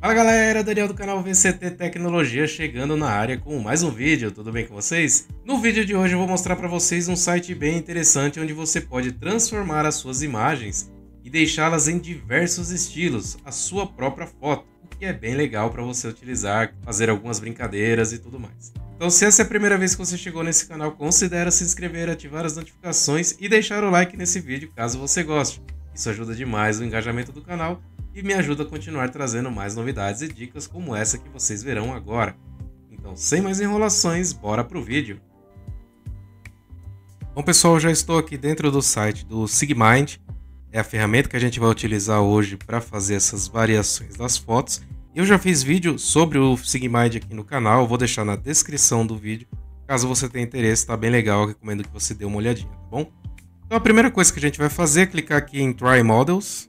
Fala galera, Daniel do canal VCT Tecnologia chegando na área com mais um vídeo, tudo bem com vocês? No vídeo de hoje eu vou mostrar para vocês um site bem interessante onde você pode transformar as suas imagens e deixá-las em diversos estilos, a sua própria foto, o que é bem legal para você utilizar, fazer algumas brincadeiras e tudo mais. Então se essa é a primeira vez que você chegou nesse canal, considera se inscrever, ativar as notificações e deixar o like nesse vídeo caso você goste. Isso ajuda demais o engajamento do canal e me ajuda a continuar trazendo mais novidades e dicas como essa que vocês verão agora. Então, sem mais enrolações, bora pro vídeo! Bom pessoal, já estou aqui dentro do site do SIGMIND, é a ferramenta que a gente vai utilizar hoje para fazer essas variações das fotos. Eu já fiz vídeo sobre o SIGMIND aqui no canal, vou deixar na descrição do vídeo, caso você tenha interesse, tá bem legal, eu recomendo que você dê uma olhadinha, tá bom? Então a primeira coisa que a gente vai fazer é clicar aqui em Try Models.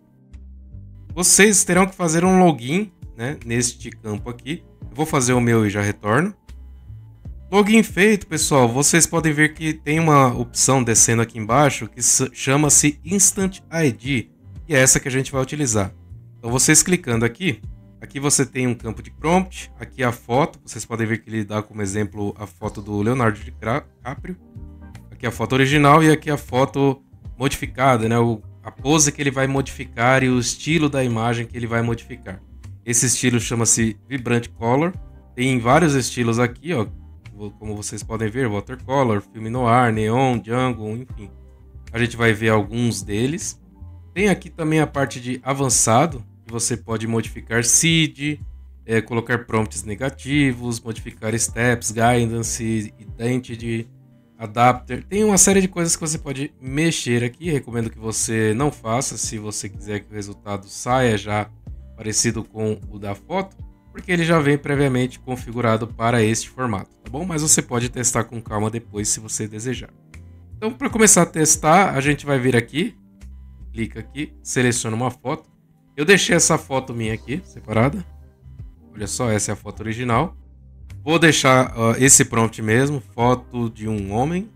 Vocês terão que fazer um login, né, neste campo aqui. Eu vou fazer o meu e já retorno. Login feito, pessoal, vocês podem ver que tem uma opção descendo aqui embaixo que chama-se Instant ID. E é essa que a gente vai utilizar. Então vocês clicando aqui, aqui você tem um campo de prompt, aqui a foto. Vocês podem ver que ele dá como exemplo a foto do Leonardo DiCaprio. Aqui a foto original e aqui a foto modificada, né, a pose que ele vai modificar e o estilo da imagem que ele vai modificar. Esse estilo chama-se Vibrant Color. Tem vários estilos aqui, ó, como vocês podem ver, Watercolor, Filme Noir, Neon, Jungle, enfim. A gente vai ver alguns deles. Tem aqui também a parte de avançado, que você pode modificar Seed, colocar Prompts Negativos, modificar Steps, Guidance, Identity, adapter, tem uma série de coisas que você pode mexer aqui, recomendo que você não faça se você quiser que o resultado saia já parecido com o da foto, porque ele já vem previamente configurado para este formato, tá bom? Mas você pode testar com calma depois se você desejar. Então para começar a testar, a gente vai vir aqui, clica aqui, seleciona uma foto, eu deixei essa foto minha aqui separada, olha só, essa é a foto original. Vou deixar esse prompt mesmo, foto de um homem.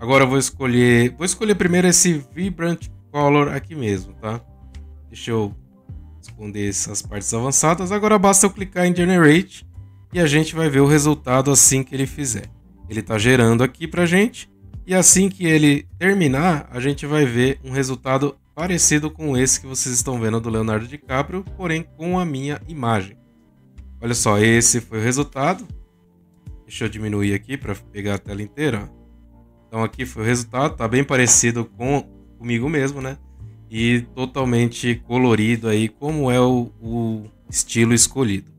Agora eu vou escolher primeiro esse Vibrant Color aqui mesmo, tá? Deixa eu esconder essas partes avançadas. Agora basta eu clicar em Generate e a gente vai ver o resultado assim que ele fizer. Ele está gerando aqui pra gente e assim que ele terminar, a gente vai ver um resultado parecido com esse que vocês estão vendo do Leonardo DiCaprio, porém com a minha imagem. Olha só, esse foi o resultado. Deixa eu diminuir aqui para pegar a tela inteira. Então aqui foi o resultado, tá bem parecido comigo mesmo, né? E totalmente colorido aí, como é o estilo escolhido.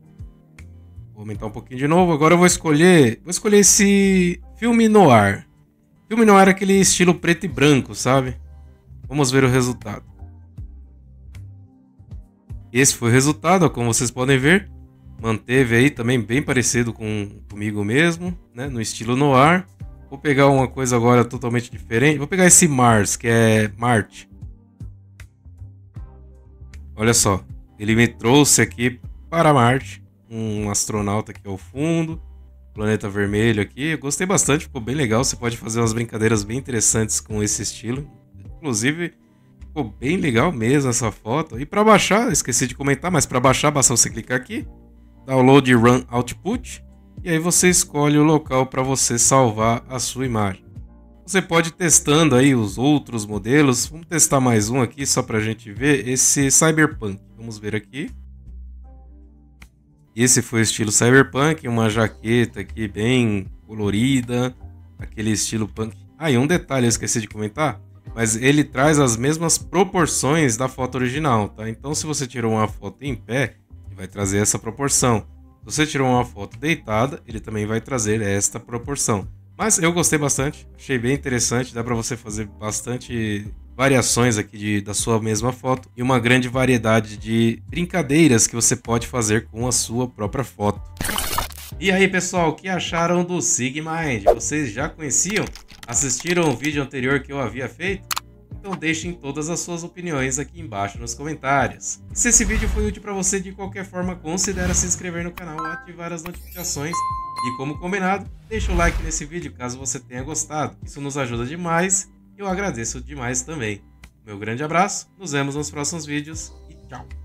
Vou aumentar um pouquinho de novo. Agora eu vou escolher esse Filme Noir. Filme Noir é aquele estilo preto e branco, sabe? Vamos ver o resultado. Esse foi o resultado, como vocês podem ver. Manteve aí também bem parecido comigo mesmo, né? No estilo noir. Vou pegar uma coisa agora totalmente diferente. Vou pegar esse Mars, que é Marte. Olha só, ele me trouxe aqui para Marte. Um astronauta aqui ao fundo. Planeta vermelho aqui. Eu gostei bastante, ficou bem legal. Você pode fazer umas brincadeiras bem interessantes com esse estilo. Inclusive, ficou bem legal mesmo essa foto. E para baixar, esqueci de comentar, mas para baixar basta você clicar aqui. Download Run Output, e aí você escolhe o local para você salvar a sua imagem. Você pode ir testando aí os outros modelos. Vamos testar mais um aqui só para a gente ver, esse Cyberpunk. Vamos ver aqui. Esse foi o estilo Cyberpunk, uma jaqueta aqui bem colorida, aquele estilo punk. Ah, e um detalhe eu esqueci de comentar, mas ele traz as mesmas proporções da foto original, tá? Então se você tirou uma foto em pé, vai trazer essa proporção. Se você tirou uma foto deitada, ele também vai trazer esta proporção. Mas eu gostei bastante, achei bem interessante. Dá para você fazer bastante variações aqui da sua mesma foto e uma grande variedade de brincadeiras que você pode fazer com a sua própria foto. E aí pessoal, o que acharam do SIGMIND? Vocês já conheciam? Assistiram o vídeo anterior que eu havia feito? Então deixem todas as suas opiniões aqui embaixo nos comentários. E se esse vídeo foi útil para você, de qualquer forma, considere se inscrever no canal, ativar as notificações e, como combinado, deixa o like nesse vídeo caso você tenha gostado. Isso nos ajuda demais e eu agradeço demais também. Meu grande abraço, nos vemos nos próximos vídeos e tchau!